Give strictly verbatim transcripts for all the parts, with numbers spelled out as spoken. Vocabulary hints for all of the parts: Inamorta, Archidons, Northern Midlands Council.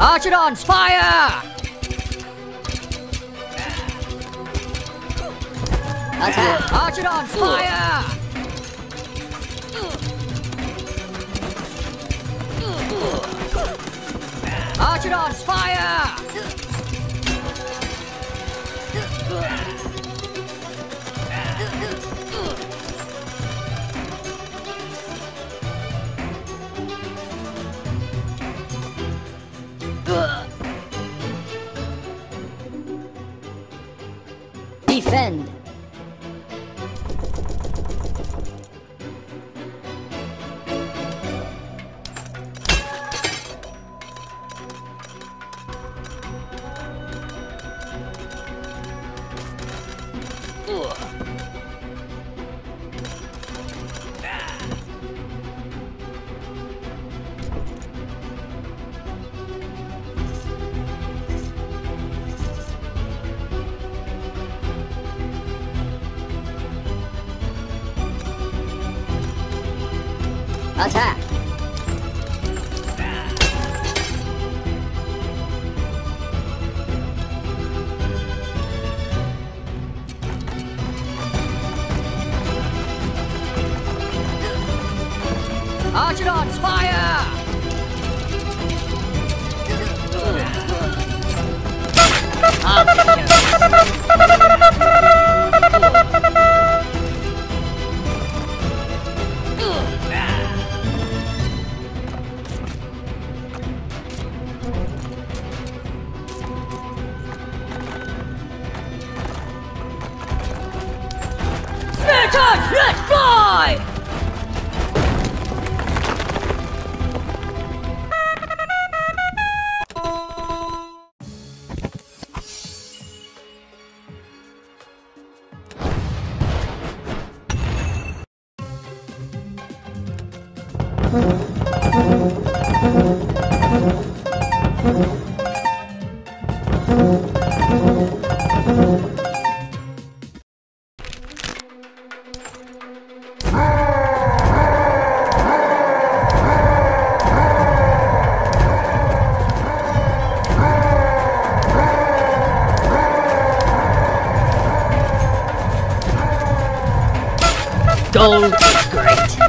Archidons, fire! Attack! Archidons, fire! Archidons, fire! Defend! Attack! Archidons, fire! Let's fly! Gold is great.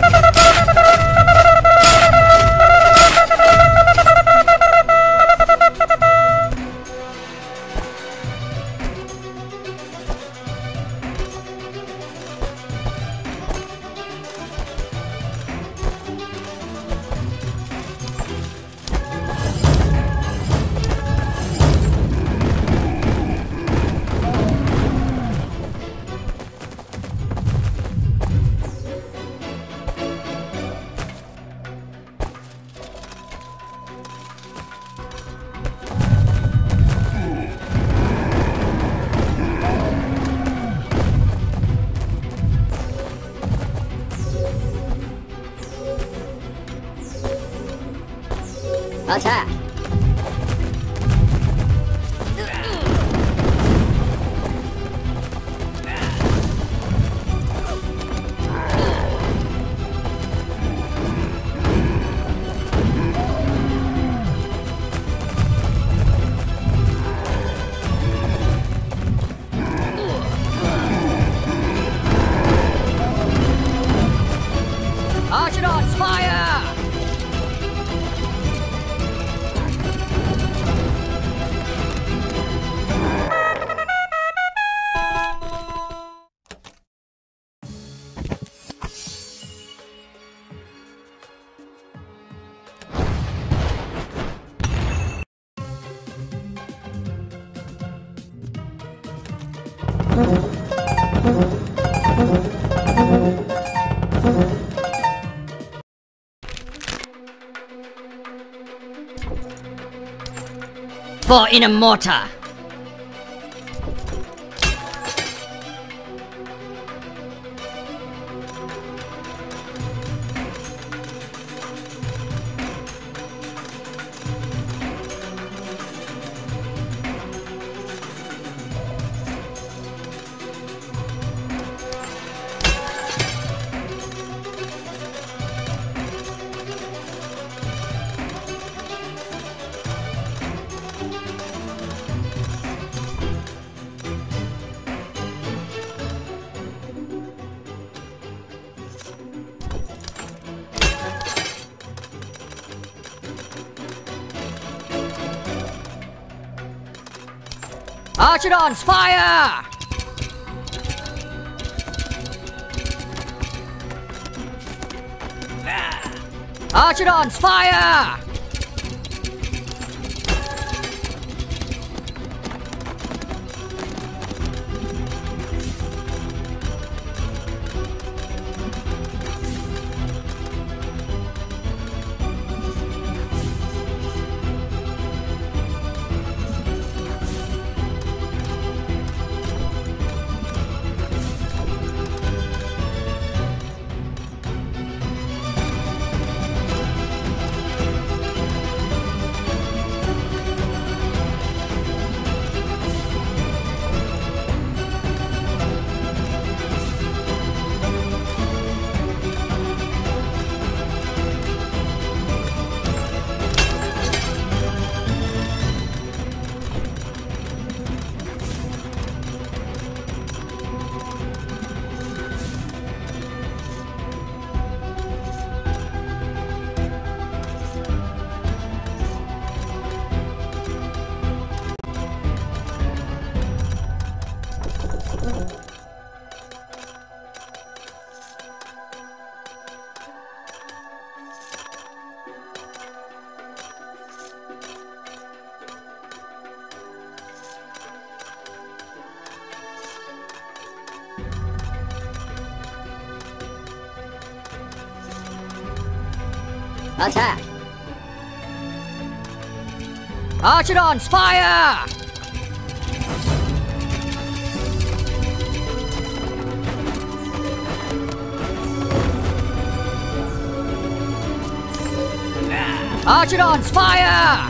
Attack! Archidons, fire! For Inamorta! Archidons, fire! Archidons, fire! Attack! Archidons, fire! Archidons, fire!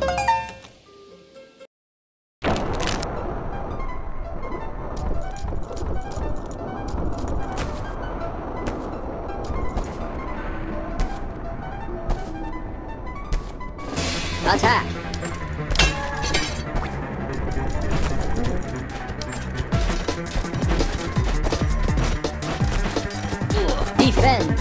Attack! Defend!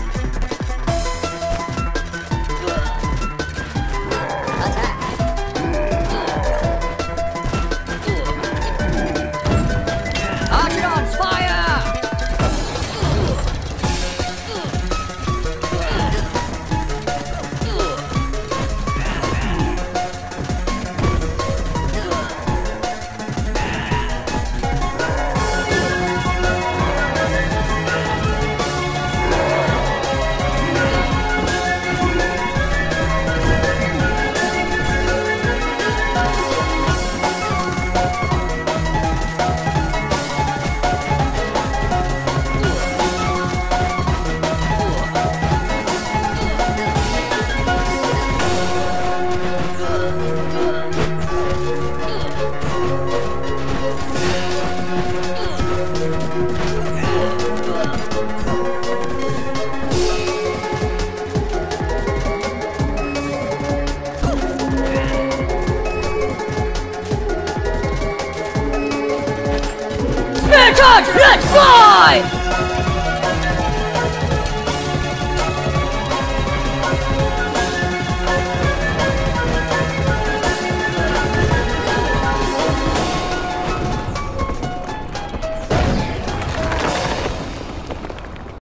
Attack! Archidons, let's go!